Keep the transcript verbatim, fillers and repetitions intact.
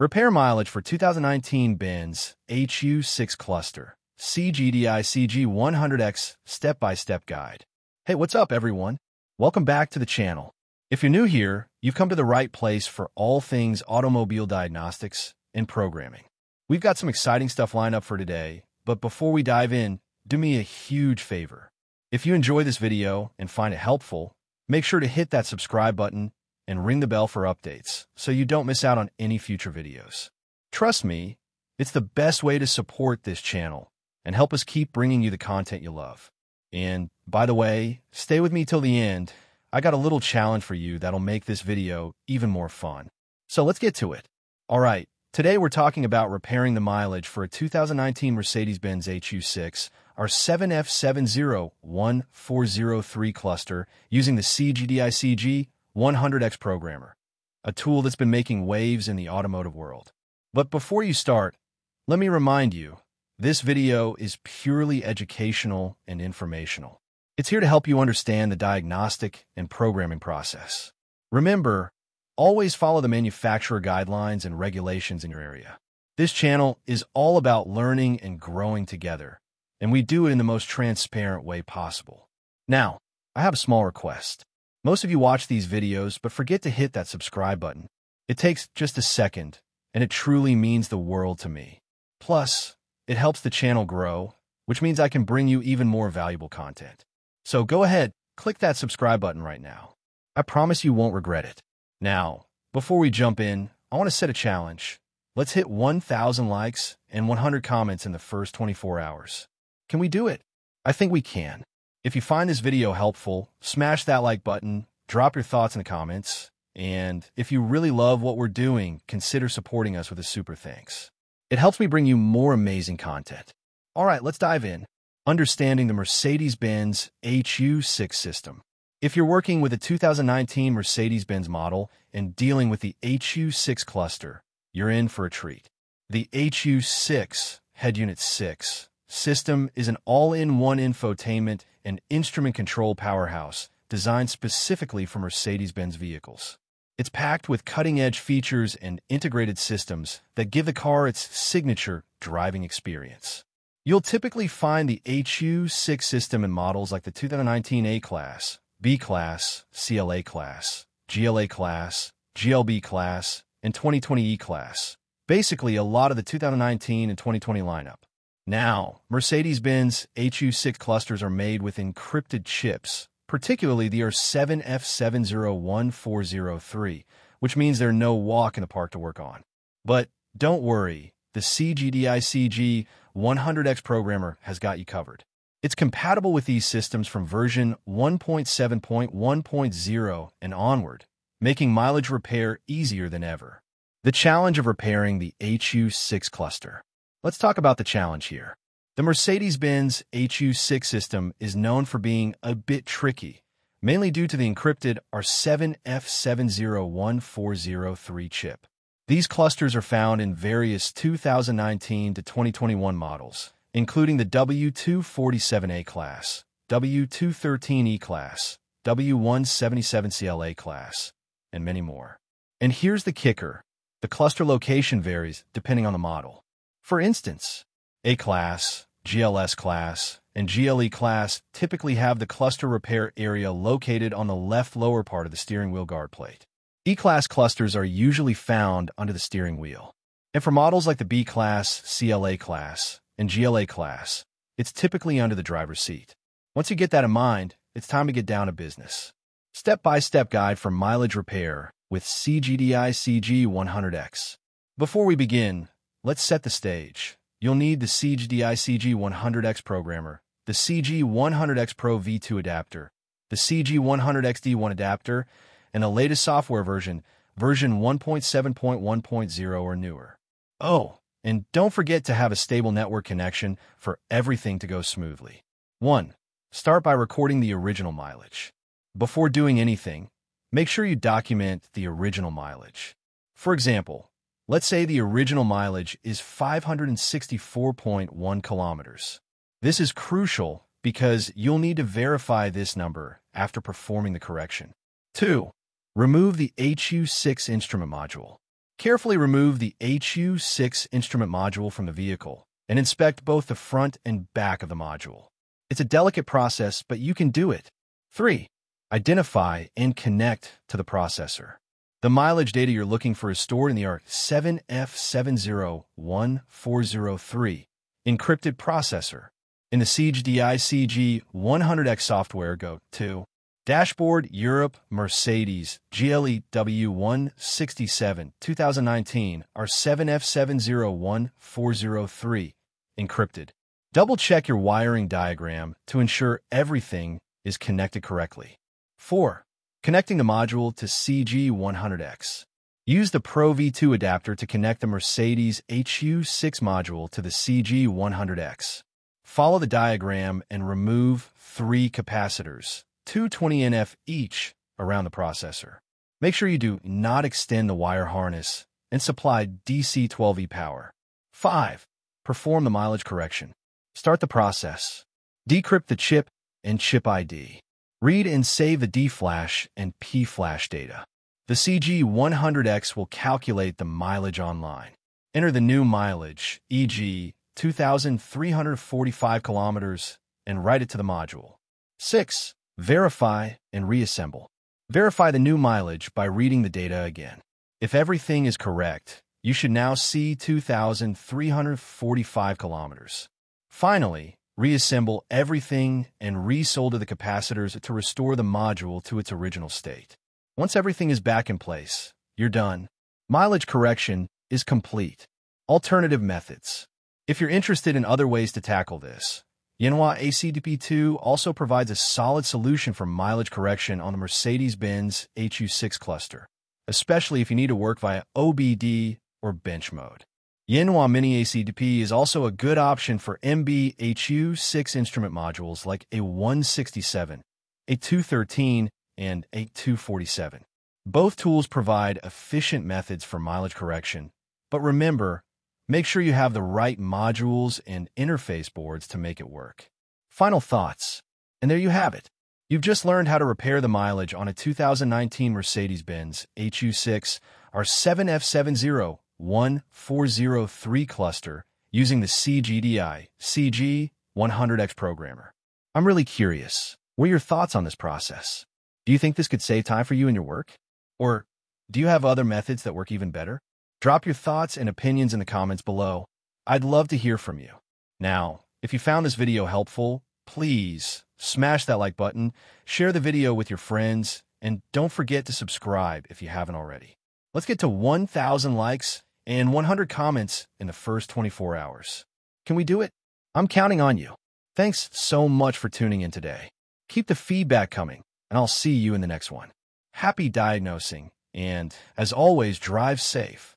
Repair mileage for two thousand nineteen Benz H U six Cluster C G D I C G one hundred X Step-by-Step Guide. Hey, what's up, everyone? Welcome back to the channel. If you're new here, you've come to the right place for all things automobile diagnostics and programming. We've got some exciting stuff lined up for today, but before we dive in, do me a huge favor. If you enjoy this video and find it helpful, make sure to hit that subscribe button and ring the bell for updates so you don't miss out on any future videos. Trust me, it's the best way to support this channel and help us keep bringing you the content you love. And by the way, stay with me till the end. I got a little challenge for you that'll make this video even more fun. So let's get to it. All right, today we're talking about repairing the mileage for a two thousand nineteen Mercedes-Benz H U six R seven F seven zero one four zero three cluster using the C G D I C G one hundred X programmer, a tool that's been making waves in the automotive world. But before you start, let me remind you, this video is purely educational and informational. It's here to help you understand the diagnostic and programming process. Remember, always follow the manufacturer guidelines and regulations in your area. This channel is all about learning and growing together, and we do it in the most transparent way possible. Now, I have a small request. Most of you watch these videos, but forget to hit that subscribe button. It takes just a second, and it truly means the world to me. Plus, it helps the channel grow, which means I can bring you even more valuable content. So go ahead, click that subscribe button right now. I promise you won't regret it. Now, before we jump in, I want to set a challenge. Let's hit one thousand likes and one hundred comments in the first twenty-four hours. Can we do it? I think we can. If you find this video helpful, smash that like button, drop your thoughts in the comments, and if you really love what we're doing, consider supporting us with a super thanks. It helps me bring you more amazing content. All right, let's dive in. Understanding the Mercedes-Benz H U six system. If you're working with a two thousand nineteen Mercedes-Benz model and dealing with the H U six cluster, you're in for a treat. The H U six Head Unit six system is an all-in-one infotainment and instrument control powerhouse designed specifically for Mercedes-Benz vehicles. It's packed with cutting-edge features and integrated systems that give the car its signature driving experience. You'll typically find the H U six system in models like the two thousand nineteen A-Class, B-Class, C L A-Class, G L A-Class, G L B-Class, and twenty twenty E-Class. Basically, a lot of the two thousand nineteen and twenty twenty lineup. Now, Mercedes-Benz H U six clusters are made with encrypted chips, particularly the R seven F seven zero one four zero three, which means they're no walk in the park to work on. But don't worry, the C G D I C G one hundred X programmer has got you covered. It's compatible with these systems from version one point seven point one point zero and onward, making mileage repair easier than ever. The challenge of repairing the H U six cluster. Let's talk about the challenge here. The Mercedes-Benz H U six system is known for being a bit tricky, mainly due to the encrypted R seven F seven zero one four zero three chip. These clusters are found in various two thousand nineteen to twenty twenty-one models, including the W two forty-seven A class, W two thirteen E class, W one seventy-seven C L A class, and many more. And here's the kicker. The cluster location varies depending on the model. For instance, A-Class, G L S Class, and G L E Class typically have the cluster repair area located on the left lower part of the steering wheel guard plate. E-Class clusters are usually found under the steering wheel. And for models like the B-Class, C L A Class, and G L A Class, it's typically under the driver's seat. Once you get that in mind, it's time to get down to business. Step-by-step guide for mileage repair with C G D I C G one hundred X. Before we begin, let's set the stage. You'll need the C G D I C G one hundred X programmer, the C G one hundred X Pro V two adapter, the C G one hundred X D one adapter, and the latest software version, version one point seven point one point zero or newer. Oh, and don't forget to have a stable network connection for everything to go smoothly. one. Start by recording the original mileage. Before doing anything, make sure you document the original mileage. For example, let's say the original mileage is five hundred sixty-four point one kilometers. This is crucial because you'll need to verify this number after performing the correction. two. Remove the H U six instrument module. Carefully remove the H U six instrument module from the vehicle and inspect both the front and back of the module. It's a delicate process, but you can do it. three. Identify and connect to the processor. The mileage data you're looking for is stored in the R seven F seven zero one four zero three encrypted processor. In the C G D I C G one hundred X software, go to Dashboard Europe Mercedes G L A W one sixty-seven twenty nineteen R seven F seven zero one four zero three encrypted. Double-check your wiring diagram to ensure everything is connected correctly. four. Connecting the module to C G one hundred X. Use the Pro V two adapter to connect the Mercedes H U six module to the C G one hundred X. Follow the diagram and remove three capacitors, two twenty nanofarad each, around the processor. Make sure you do not extend the wire harness and supply D C twelve volt power. five. Perform the mileage correction. Start the process. Decrypt the chip and chip I D. Read and save the D flash and P flash data. The C G one hundred X will calculate the mileage online. Enter the new mileage, for example, two thousand three hundred forty-five kilometers, and write it to the module. six. Verify and reassemble. Verify the new mileage by reading the data again. If everything is correct, you should now see two thousand three hundred forty-five kilometers. Finally, reassemble everything and resolder the capacitors to restore the module to its original state. Once everything is back in place, you're done. Mileage correction is complete. Alternative methods. If you're interested in other ways to tackle this, Yanhua A C D P two also provides a solid solution for mileage correction on the Mercedes-Benz H U six cluster, especially if you need to work via O B D or bench mode. Yanhua Mini A C D P is also a good option for M B H U six instrument modules like A one sixty-seven, A two thirteen, and A two forty-seven. Both tools provide efficient methods for mileage correction, but remember, make sure you have the right modules and interface boards to make it work. Final thoughts. And there you have it. You've just learned how to repair the mileage on a two thousand nineteen Mercedes-Benz H U six R seven F seven zero one four zero three cluster using the C G D I C G one hundred X programmer. I'm really curious. What are your thoughts on this process? Do you think this could save time for you in your work? Or do you have other methods that work even better? Drop your thoughts and opinions in the comments below. I'd love to hear from you. Now, if you found this video helpful, please smash that like button, share the video with your friends, and don't forget to subscribe if you haven't already. Let's get to one thousand likes and one hundred comments in the first twenty-four hours. Can we do it? I'm counting on you. Thanks so much for tuning in today. Keep the feedback coming, and I'll see you in the next one. Happy diagnosing, and as always, drive safe.